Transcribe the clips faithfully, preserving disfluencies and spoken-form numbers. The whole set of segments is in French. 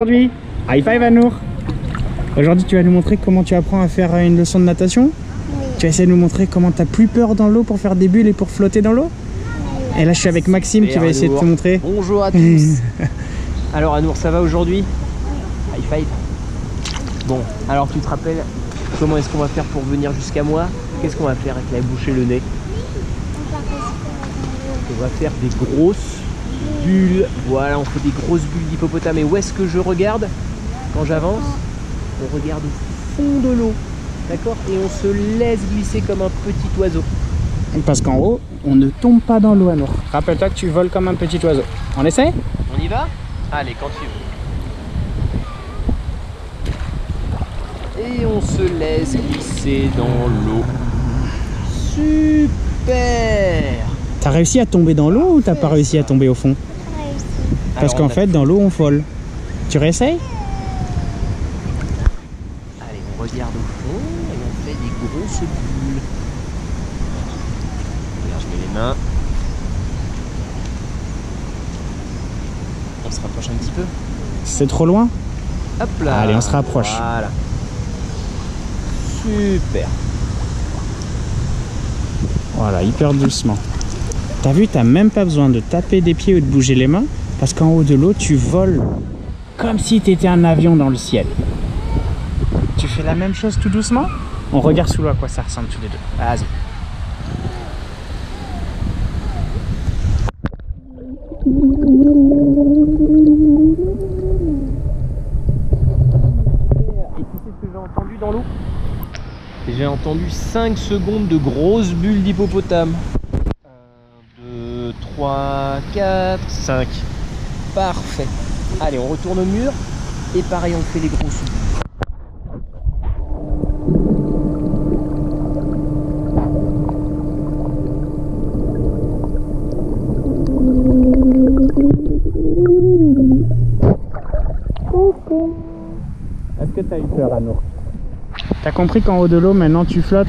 Aujourd'hui, high five Anour. Aujourd'hui tu vas nous montrer comment tu apprends à faire une leçon de natation. Oui. Tu vas essayer de nous montrer comment tu n'as plus peur dans l'eau pour faire des bulles et pour flotter dans l'eau. Oui. Et là je suis avec Maxime qui va essayer de te montrer. Bonjour à tous. Alors Anour, ça va aujourd'hui? High five. Bon, alors tu te rappelles comment est-ce qu'on va faire pour venir jusqu'à moi? Qu'est-ce qu'on va faire avec la bouche et le nez? On va faire des grosses bulles, voilà, on fait des grosses bulles d'hippopotame. Et où est-ce que je regarde quand j'avance? On regarde au fond de l'eau, d'accord? Et on se laisse glisser comme un petit oiseau. Parce qu'en haut, on ne tombe pas dans l'eau, Anour. Rappelle-toi que tu voles comme un petit oiseau. On essaie? On y va? Allez, quand tu veux. Et on se laisse glisser dans l'eau. Super! T'as réussi à tomber dans l'eau ou t'as pas réussi à tomber au fond? Parce qu'en fait, dans l'eau, on vole. Tu réessayes? Allez, on regarde au fond et on fait des grosses bulles. Regarde, je mets les mains. On se rapproche un petit peu. C'est trop loin? Hop là! Allez, on se rapproche. Voilà. Super. Voilà, hyper doucement. T'as vu, t'as même pas besoin de taper des pieds ou de bouger les mains, parce qu'en haut de l'eau, tu voles comme si t'étais un avion dans le ciel. Tu fais la même chose tout doucement. On regarde sous l'eau à quoi ça ressemble tous les deux. Vas-y. Et tu sais ce que j'ai entendu dans l'eau? J'ai entendu cinq secondes de grosses bulles d'hippopotame. trois, quatre, cinq. Parfait. Allez, on retourne au mur. Et pareil, on fait les gros sous. Est-ce que t'as eu peur, Anour? T'as compris qu'en haut de l'eau, maintenant, tu flottes?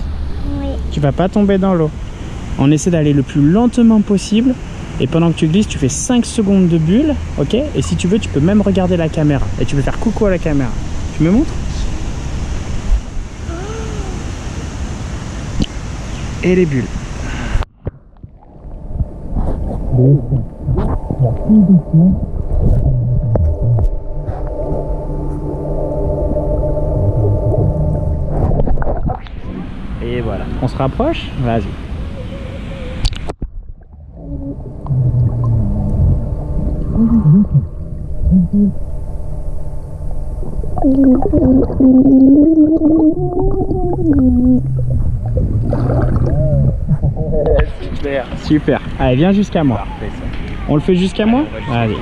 Oui. Tu vas pas tomber dans l'eau. On essaie d'aller le plus lentement possible. Et pendant que tu glisses, tu fais cinq secondes de bulle, ok? Et si tu veux, tu peux même regarder la caméra. Et tu peux faire coucou à la caméra. Tu me montres? Et les bulles. Et voilà. On se rapproche? Vas-y. Super, super. Allez, viens jusqu'à moi. Parfait, ça. On le fait jusqu'à moi? Allez.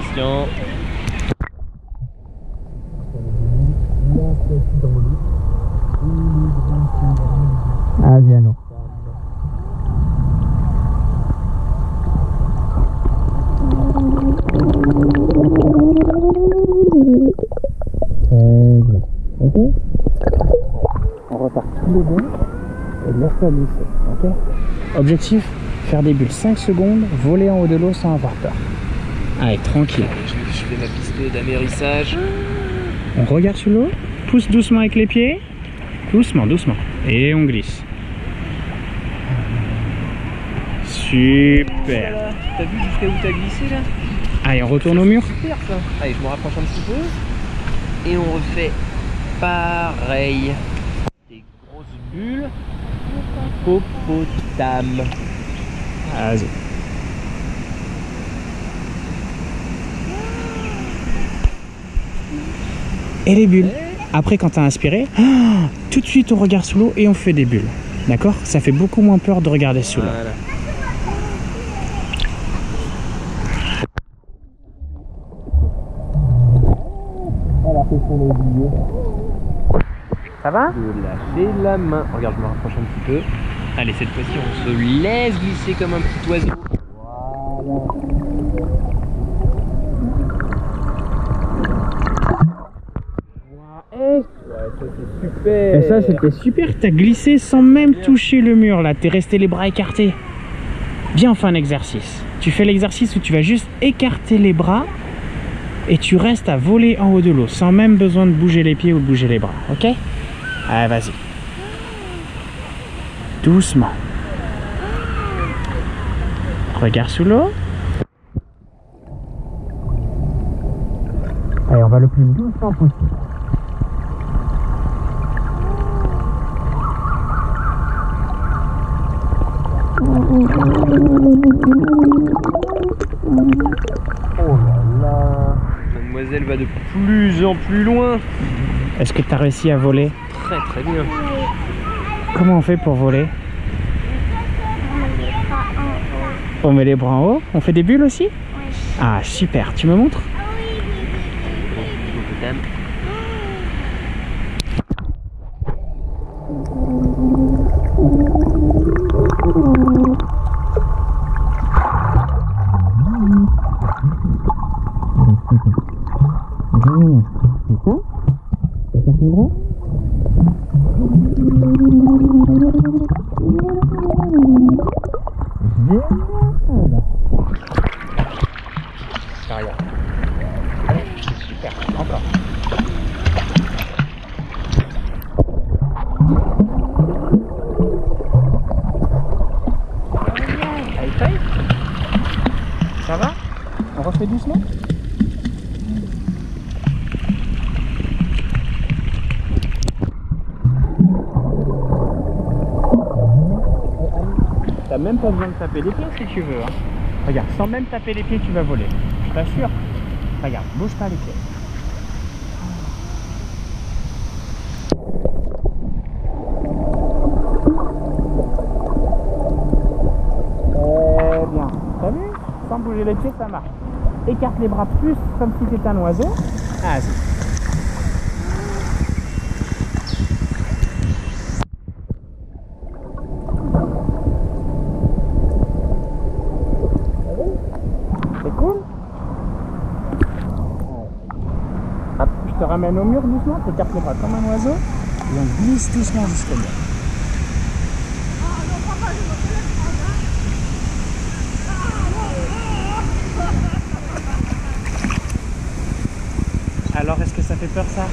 Allez, allons. On repart tous les deux et laisse la glisser, ok? Objectif, faire des bulles cinq secondes, voler en haut de l'eau sans avoir peur. Allez, tranquille. Je fais ma piste d'amérissage. On regarde sur l'eau, pousse doucement avec les pieds. Doucement, doucement. Et on glisse. Super. Voilà. T'as vu jusqu'à où t'as glissé là? Allez, on retourne au mur. Super ça. Allez, je me rapproche un petit peu. Et on refait pareil. Des grosses bulles d'hippopotame. Vas-y. Et les bulles. Après, quand t'as inspiré, tout de suite on regarde sous l'eau et on fait des bulles. D'accord? Ça fait beaucoup moins peur de regarder sous l'eau. Voilà. Ça va? De lâcher la main. Regarde, je me rapproche un petit peu. Allez, cette fois-ci, on se laisse glisser comme un petit oiseau. Voilà. Ouais, ça, c'est super. Et ça, c'était super. T'as glissé sans même toucher le mur, là. T'es resté les bras écartés. Bien, on fait un exercice. Tu fais l'exercice où tu vas juste écarter les bras et tu restes à voler en haut de l'eau sans même besoin de bouger les pieds ou de bouger les bras, ok? Allez, vas-y. Doucement. Regarde sous l'eau. Allez, on va le plus doucement possible. Oh là là. Mademoiselle va de plus en plus loin. Est-ce que tu as réussi à voler? Très très bien. Comment on fait pour voler? On met les bras en haut. On fait des bulles aussi? Oui. Ah super, tu me montres? T'as même pas besoin de taper les pieds si tu veux, hein. Regarde, sans même taper les pieds, tu vas voler. Je t'assure. Regarde, bouge pas les pieds. Très bien. T'as vu? Sans bouger les pieds, ça marche. Écarte les bras plus comme si t'étais un oiseau. Vas-y. Je te ramène au mur doucement, tu tapes les bras comme un oiseau et on glisse doucement jusqu'au mur. Alors, est-ce que ça fait peur ça?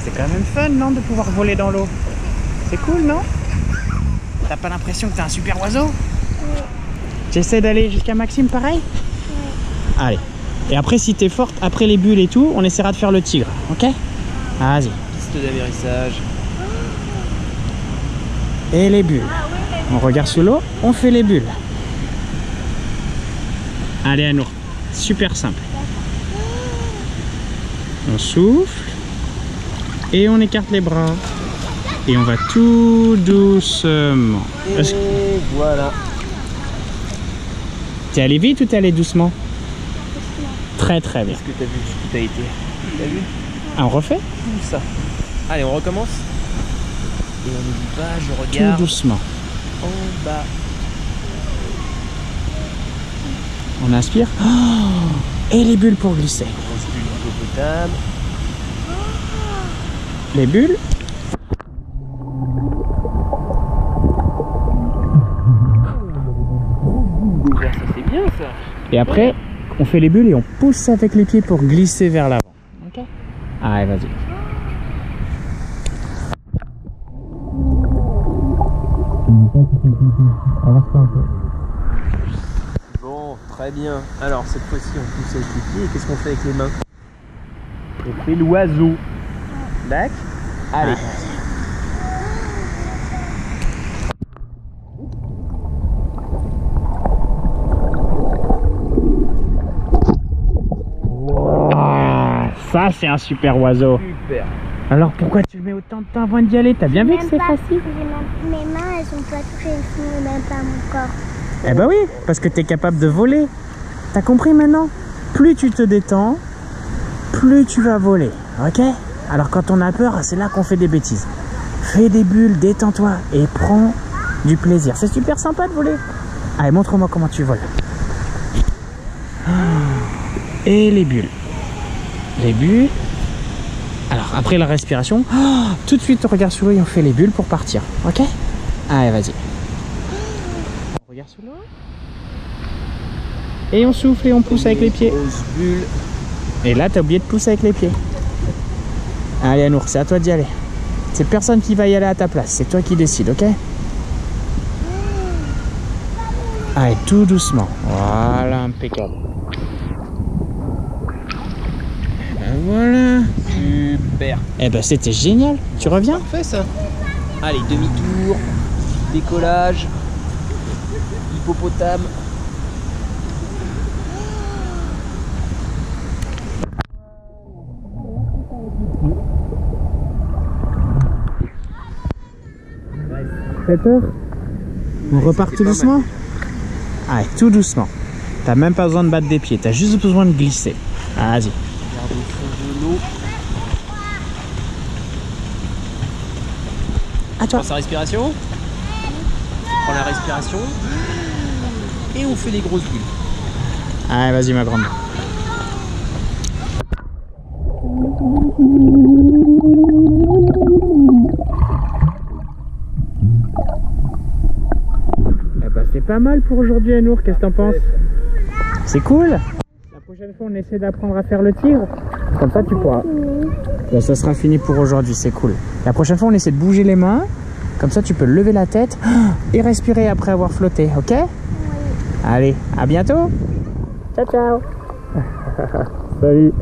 C'est quand même fun, non, de pouvoir voler dans l'eau? C'est cool, non? T'as pas l'impression que t'es un super oiseau? Oui. J'essaie d'aller jusqu'à Maxime, pareil? Oui. Allez. Et après, si t'es forte, après les bulles et tout, on essaiera de faire le tigre, ok? Vas-y. Piste d'avérissage. Et les bulles. On regarde sous l'eau, on fait les bulles. Allez, Anour. Super simple. On souffle. Et on écarte les bras. Et on va tout doucement. Et voilà. T'es allé vite ou t'es allé doucement? Très très bien. Est-ce que t'as vu ce qui t'a été? T'as vu? Ah, on refait? Tout ça. Allez, on recommence. Et on n'oublie pas, je regarde. Tout doucement. En bas. On inspire. Oh, et les bulles pour glisser. Grosse bulle d'eau potable. Les bulles. Ça, c'est bien ça. Et après, on fait les bulles et on pousse avec les pieds pour glisser vers l'avant. Ok. Allez, vas-y. Bon, très bien. Alors, cette fois-ci, on pousse avec les pieds. Et qu'est-ce qu'on fait avec les mains? On fait l'oiseau. D'accord. Allez. Ah. Ça, c'est un super oiseau. Super. Alors pourquoi tu mets autant de temps avant d'y aller? T'as bien vu que c'est facile? Même, mes mains, elles sont pas touchées, elles même pas mon corps. Eh ben oui, parce que t'es capable de voler. T'as compris maintenant? Plus tu te détends, plus tu vas voler. Ok? Alors quand on a peur, c'est là qu'on fait des bêtises. Fais des bulles, détends-toi et prends du plaisir. C'est super sympa de voler. Allez, montre-moi comment tu voles. Et les bulles. Les bulles. Alors après la respiration, oh, tout de suite on regarde sous l'eau et on fait les bulles pour partir. Ok? Allez, vas-y. On regarde sous l'eau. Et on souffle et on pousse avec les pieds. Grosse bulle. Et là, t'as oublié de pousser avec les pieds. Allez, Anour, c'est à toi d'y aller. C'est personne qui va y aller à ta place. C'est toi qui décides, ok? Allez, tout doucement. Voilà, impeccable. Et ben voilà. Super. Eh ben, c'était génial. Tu reviens? Parfait, ça. Allez, demi-tour, décollage, hippopotame. T'as peur? On repart tout doucement? Allez, tout doucement. T'as même pas besoin de battre des pieds, t'as juste besoin de glisser. Vas-y. Regarde au fond de l'eau. On prend sa respiration. On prend la respiration. Et on fait des grosses bulles. Allez, vas-y ma grande. C'est pas mal pour aujourd'hui, Anour, qu'est-ce que t'en penses? C'est cool. La prochaine fois, on essaie d'apprendre à faire le tir. Comme ça, tu pourras... Bon, ça sera fini pour aujourd'hui, c'est cool. La prochaine fois, on essaie de bouger les mains. Comme ça, tu peux lever la tête et respirer après avoir flotté, ok? Oui. Allez, à bientôt. Ciao, ciao. Salut.